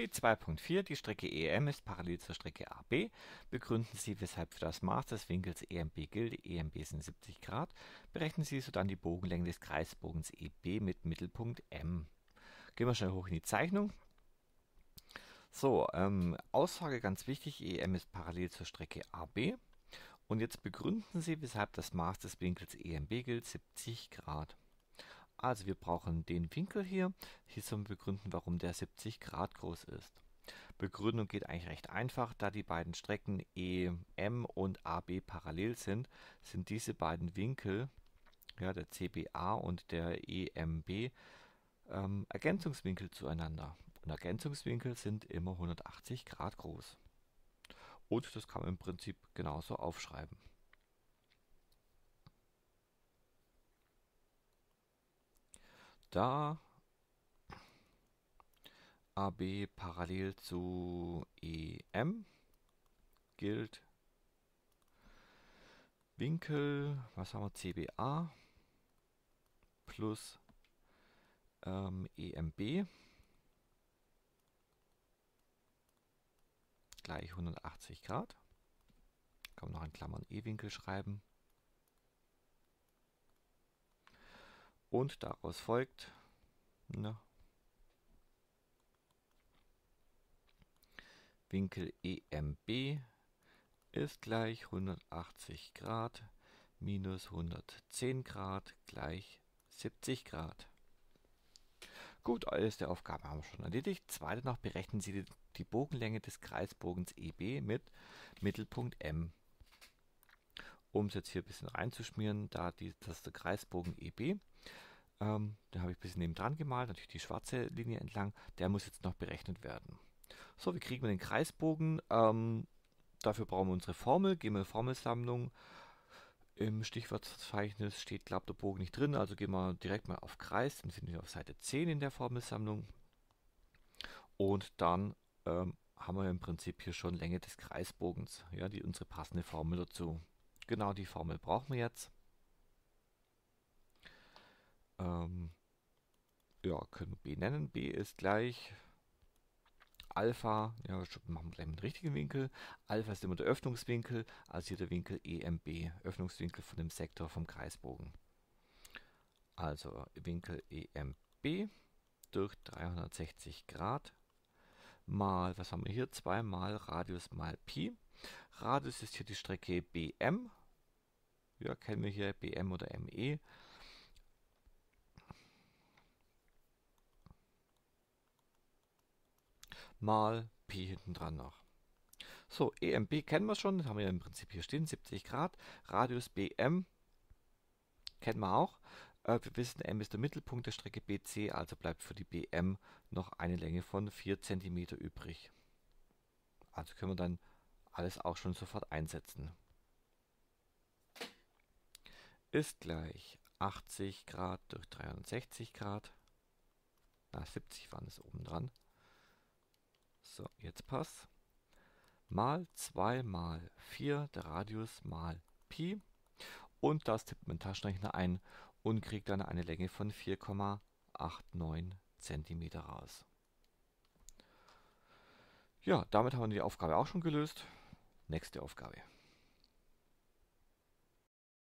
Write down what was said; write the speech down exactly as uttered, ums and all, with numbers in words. Beispiel zwei Punkt vier, die Strecke E M ist parallel zur Strecke A B. Begründen Sie, weshalb für das Maß des Winkels E M B gilt, E M B sind siebzig Grad. Berechnen Sie sodann die Bogenlänge des Kreisbogens E B mit Mittelpunkt M. Gehen wir schnell hoch in die Zeichnung. So, ähm, Aussage ganz wichtig, E M ist parallel zur Strecke A B. Und jetzt begründen Sie, weshalb das Maß des Winkels E M B gilt, siebzig Grad. Also wir brauchen den Winkel hier, hier zum Begründen, warum der siebzig Grad groß ist. Begründung geht eigentlich recht einfach, da die beiden Strecken E M und A B parallel sind, sind diese beiden Winkel, ja, der C B A und der E M B, ähm, Ergänzungswinkel zueinander. Und Ergänzungswinkel sind immer hundertachtzig Grad groß. Und das kann man im Prinzip genauso aufschreiben. Da A B parallel zu E M gilt Winkel, was haben wir, C B A plus ähm, E M B gleich hundertachtzig Grad. Kann man noch in Klammern E-Winkel schreiben. Und daraus folgt, ne, Winkel E M B ist gleich hundertachtzig Grad minus hundertzehn Grad gleich siebzig Grad. Gut, erste Aufgabe haben wir schon erledigt. Zweite noch, berechnen Sie die, die Bogenlänge des Kreisbogens E B mit Mittelpunkt M. Um es jetzt hier ein bisschen reinzuschmieren, da die, das ist der Kreisbogen E B. Ähm, den habe ich ein bisschen nebendran gemalt, natürlich die schwarze Linie entlang. Der muss jetzt noch berechnet werden. So, wie kriegen wir den Kreisbogen? Ähm, dafür brauchen wir unsere Formel. Gehen wir in Formelsammlung. Im Stichwortverzeichnis steht, glaube ich, der Bogen nicht drin. Also gehen wir direkt mal auf Kreis. Dann sind wir auf Seite zehn in der Formelsammlung. Und dann ähm, haben wir im Prinzip hier schon Länge des Kreisbogens. Ja, die unsere passende Formel dazu. Genau die Formel brauchen wir jetzt. Ähm, ja, können wir B nennen. B ist gleich Alpha, ja, machen wir gleich mit dem richtigen Winkel. Alpha ist immer der Öffnungswinkel, also hier der Winkel E M B, Öffnungswinkel von dem Sektor vom Kreisbogen. Also Winkel E M B durch dreihundertsechzig Grad mal, was haben wir hier? zwei mal Radius mal Pi. Radius ist hier die Strecke B M. Ja, kennen wir hier B M oder M E. Mal Pi hinten dran noch. So, E M B kennen wir schon, das haben wir ja im Prinzip hier stehen, siebzig Grad. Radius B M kennen wir auch. Äh, wir wissen, M ist der Mittelpunkt der Strecke B C, also bleibt für die B M noch eine Länge von vier Zentimeter übrig. Also können wir dann alles auch schon sofort einsetzen. Ist gleich achtzig Grad durch dreiundsechzig Grad. Na, siebzig waren es oben dran. So, jetzt passt. Mal zwei mal vier, der Radius mal Pi. Und das tippt mein Taschenrechner ein und kriegt dann eine Länge von vier Komma acht neun Zentimeter raus. Ja, damit haben wir die Aufgabe auch schon gelöst. Nächste Aufgabe.